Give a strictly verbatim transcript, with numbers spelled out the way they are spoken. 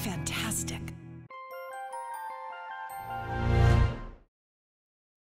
Fantastic.